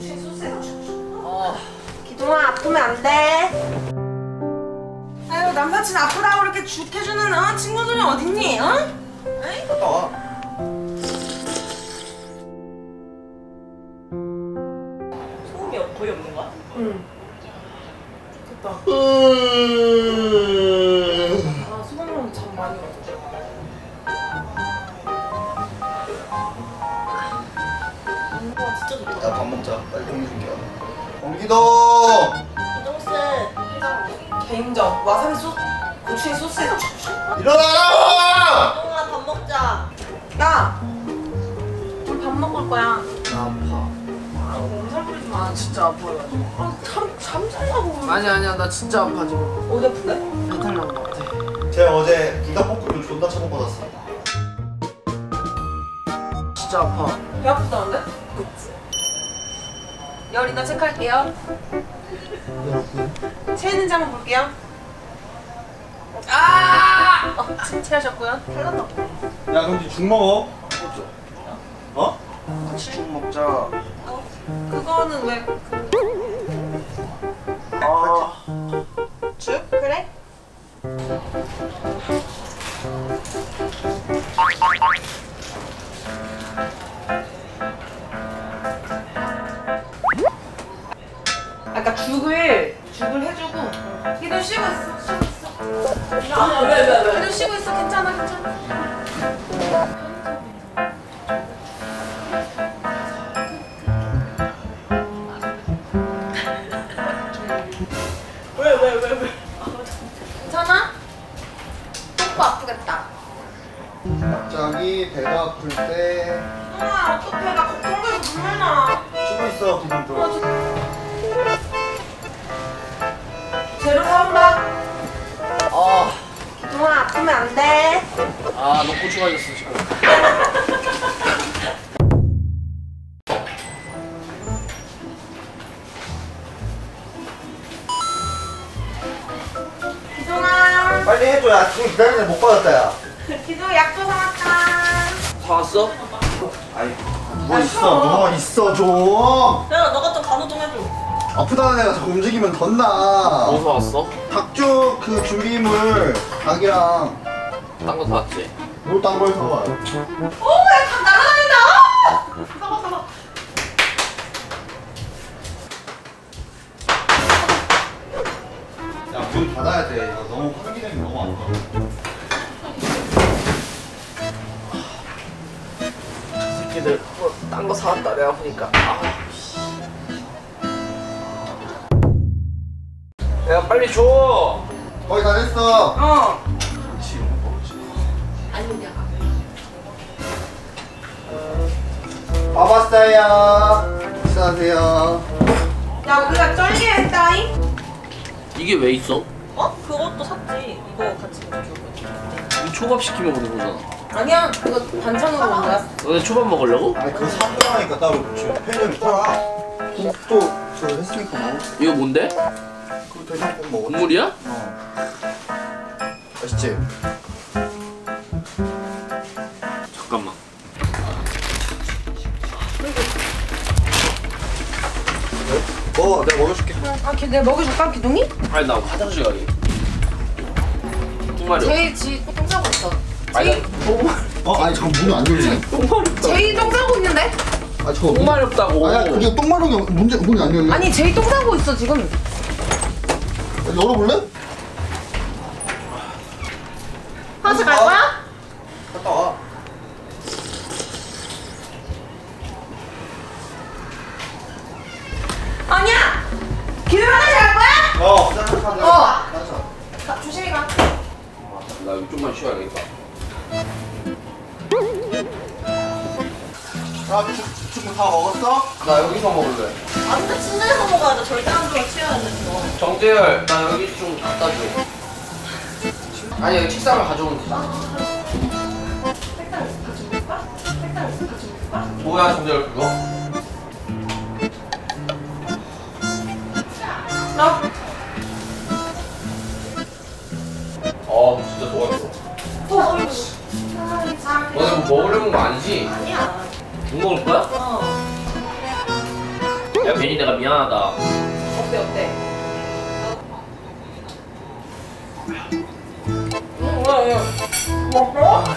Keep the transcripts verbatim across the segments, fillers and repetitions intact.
재수세요. 어. 기동아 아프면 안 돼. 아유 남사친 아프다고 이렇게 죽 해주는 어? 친구들은 어딨니? 어? 에이? 갔다 와. 소음이 거의 없는 거야? 응. 됐다. 음... 아 소금으로 잠 많이 왔죠. 와 진짜 좋다. 나 밥 먹자. 빨리 공유 줄게. 공기도. 개인적 와사비 소스, 고추의 소스에 일어나! 동아 밥 먹자. 야, 우리 밥 먹을 거야. 나 아파. 아, 몸살 부리지 마. 나 진짜 아파가지고. 아, 잠 잠자려고. 아니 아니야, 나 진짜 아파 지금. 어디 아픈데? 배탈 난 거 같아. 쟤 어제 불닭볶음면 존나 처먹받았어. 진짜 아파. 배 아프다는데? 그치. 열 일단 체크할게요. 체했는지 한번 볼게요. 아! 어, 체하셨고요. 탈났나 보네. 야, 그럼 이제 죽 먹어. 먹자. 어? 같이 죽 먹자. 어? 그거는 왜? 아. 죽? 그래? 아까 죽을 죽을 해주고 기도 쉬고 있어 쉬고 있어. 아, 왜, 왜, 왜. 기도 쉬고 있어. 괜찮아 괜찮아. 왜 왜 왜 왜? 괜찮아? 똥꼬 아프겠다. 갑자기 배가 아플 때. 아 어떡해 나 걱정돼서 눈물 나. 쉬고 있어 기분 좋아. 재료 사온다. 어. 기동아 아프면 안 돼. 아, 너 고추 가졌어 지금. 기동아. 빨리 해줘. 야, 지금 기다리는데 못 받았다 야. 기동아 약도 사왔다. 사왔어? 아니, 뭐 아니, 있어? 너 있어 줘. 야, 너 같은 간호 좀 해줘. 아프다는 애가 자꾸 움직이면 덧나. 뭐 사왔어? 닭죽 그 준비물 닭이랑 딴 거 사왔지? 뭘 딴 걸 사와요? 오! 야 닭 날아다닌다! 사봐 사봐. 야 문 닫아야 돼. 야, 너무 환기되면 너무 안 가. 새끼들 뭐 딴 거 사왔다 내가 보니까. 아. 야 빨리 줘. 거의 다 됐어. 어. 그렇지 이런 거 먹지. 아니야. 와봤어요. 식사하세요. 야 우리가 쩔게 했다잉. 이게 왜 있어? 어? 그것도 샀지. 이거 같이 먹으려고. 초밥 시키면 먹는 거잖아. 아니야. 이거 반찬으로 먹는 거야. 너네 초밥 먹으려고? 아니 그거 사고라니까 따로 편의점에 팔아. 국도 저 했으니까 먹어. 이거 뭔데? 국물이야? 어. 맛있지? 잠깐만. 네? 어, 내가 먹여줄게. 아, 걔 내가 먹여줄까? 기둥이? 아니, 나 화장실 가게. 똥마려. 제이 지 똥 싸고 있어. 제이. 어, 아니, 잠깐 문이 안 열리네. 똥마렵다. 제이 똥 싸고 있는데? 아, 저거. 똥마렵다고. 아니, 그게 똥마려운 게 문제, 문이 안 열려. 아니, 제이 똥 싸고 있어 지금. 열어볼래? 화장실 갈 거야? 갔다 와. 아니야! 기름 화장실 갈 거야? 어. 어. 가, 조심히 가. 나 이쪽만 쉬어야겠다. 야, 지금 다 먹었어? 나 여기서 먹을래. 안 돼, 침대에서 먹어야 돼. 절대 안 좋아, 치워야 돼. 정재열, 나 여기 좀 갖다 줘. 아니, 여기 책상을 가져오면 되지. 책상을 가져올까? 책상을 가져올까? 뭐야, 정재열 그거? 나? 어, 아, 진짜 좋아했어. 어, 너네 뭐 먹으려는 거 아니지? 아니야. 못 먹을 거야? 어. 야, 괜히 내가 미안하다. 어때 어때? 응, 왜? 먹어? 먹을까?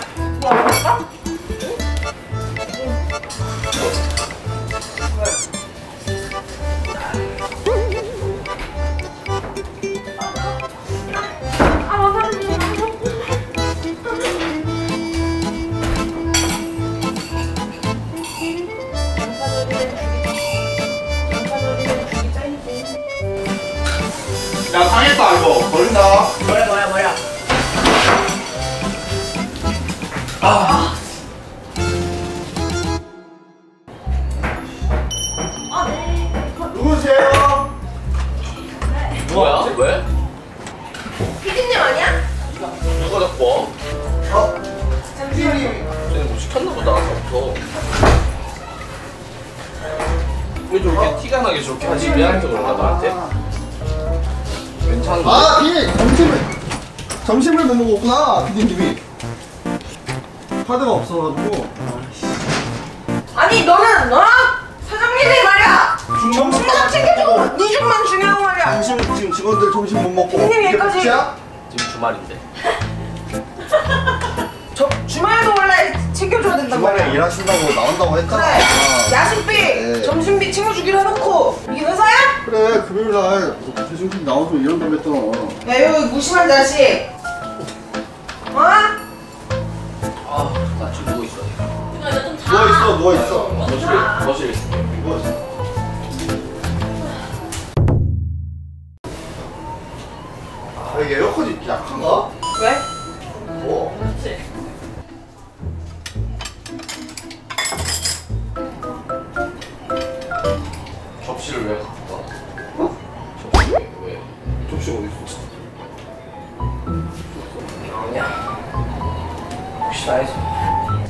야, 상했다 이거. 버린다. 버려 버려 버려. 아. 아 네. 누구세요? 네. 뭐야? 왜? 피디님 아니야? 누가 자꾸 와? 어? 피디님. 쟤네 뭐 시켰나 보다 아까부터. 왜 저렇게 어? 티가 나게 저렇게 하지? 미안해서 그런가 나한테? 아, 피디! 점심을! 점심을 못 먹었구나, 피디님이. 카드가 없어가지고. 아니, 너는, 너랑 사장님이 말이야! 점심만 챙겨주고, 니 집만 중요한 말이야! 점심, 지금 직원들 점심 못 먹고. 피디님 여기까지. 지금 주말인데. 저, 주말도 원래 챙겨줘야 된단 말이야. 주말에 일하신다고 나온다고 했잖아. 그래. 아, 야식비, 네. 점심비 챙겨주기로 해놓고. 이게 회사야? 그래, 금요일날. 대중팀 나와서 이런 걸 했잖아. 야, 여기 무심한 자식! 어? 아, 나 지금 누워있어. 그냥 나 좀 자. 누워있어, 누워있어. 거실, 거실. 누워있어. 아, 이게 에어컨이 약한가? 왜? 뭐? 그렇지. 접시를 왜 갖고 와? 어? 왜? 접시 어디 있어? 아니야. 혹시 나에서?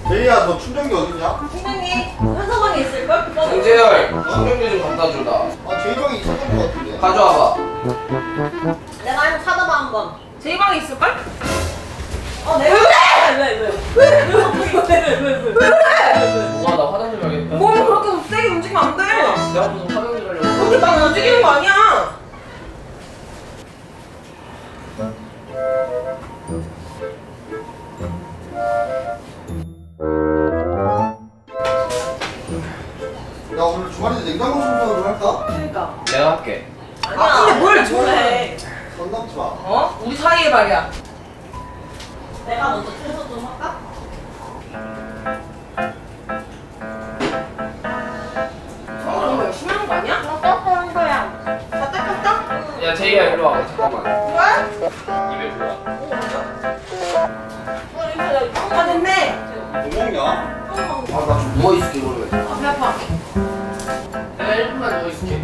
재희야, 너 충전기 어딨냐? 충전기 현서방에 있을걸? 정재열, 어? 충전기 좀 갖다 주라. 아, 재희 방에 있었던 거 같은데. 가져와봐. 내가 한번 찾아봐 한번. 재희 방에 있을걸? 어, 내 왜 그래? 왜 왜? 왜 왜? 왜 왜? 왜 그래? 엄마, 나 화장실 가야겠다. 몸을 그렇게 세게 움직이면 안 돼. 내가 무슨 화장실 가려고? 그렇게 막 움직이는 거 아니야. 야, 오늘 주말인데 냉장고 청소를 할까? 그러니까 내가 할게. 아니야. 아, 근데 뭘 저래? 선 넘지 마. 어? 우리 사이의 말이야. 내가 먼저 청소 좀 할까? 저거 너무 심한 거 아니야? 나 따뜻한 거야. 다 따뜻한? 야, 제이야 일로 와봐. 잠깐만. 왜? 입에 들어와. 어, 입에 나 이거 다 됐네. 뭐 먹냐? 아, 나 좀 누워있을게 그러면. 아, 배 아파. 내가 일 분만 누워있을게.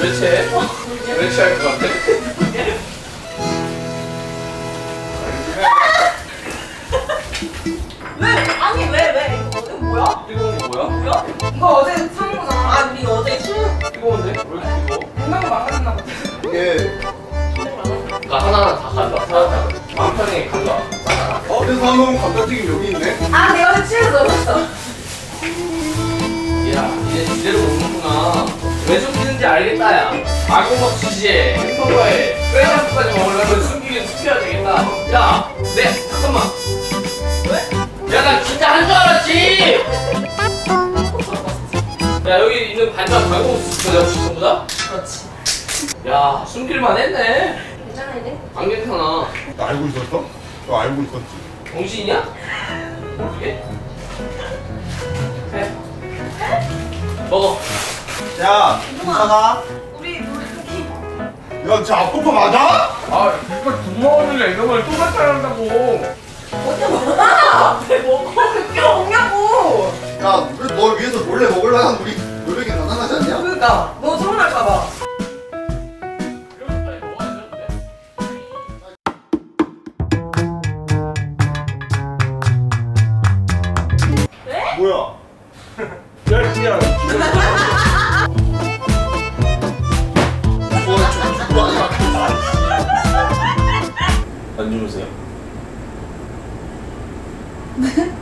왜 채? 왜 채할 것 같아? 왜? 아니 왜? 왜? 이거 어제 뭐야? 이거 뭐야? 뭐야? 이거 어제 산 거잖아. 아, 우리 어제 술? 이거 언제? 왜 이렇게 이거? 냉장고 망가졌나 보다. 이게 그러니까 하나하나 다 가져와. 마음 편하게 가져와. 어? 그래서 방금 감자튀김 여기 있네? 아, 내가 어제 취해서 넣었어. 야, 이제 이대로 먹는구나. 왜 숨기는지 알겠다, 야. 악어막 지지에, 햄버거에, 뼈장국까지 먹으려면 숨기긴 숨겨야 되겠다. 야, 네, 잠깐만. 왜? 야, 나 진짜 한 줄 알았지! 야, 여기 있는 반찬 방금 내가 혹시 전부 다? 그렇지. 야, 숨길만 했네. 괜찮아, 이제? 안 괜찮아. 나 알고 있었어? 너 알고 있었지? 정신이냐? 어떻게? 그래. 먹어. 야, 누가? 우리 우리 야, 쟤 앞부터 맞아? 아, 이거 부모님이랑 이런 걸 또 발달한다고. 어째 먹어? 쟤 먹어? 왜 먹냐고? 야, 우리 널 위해서 몰래 먹으려고 하면 우리 노력이 가난하지 않냐? 그러니까, 너 서운할까봐. 네? 뭐야? 열심히 하라고. 안 주무세요?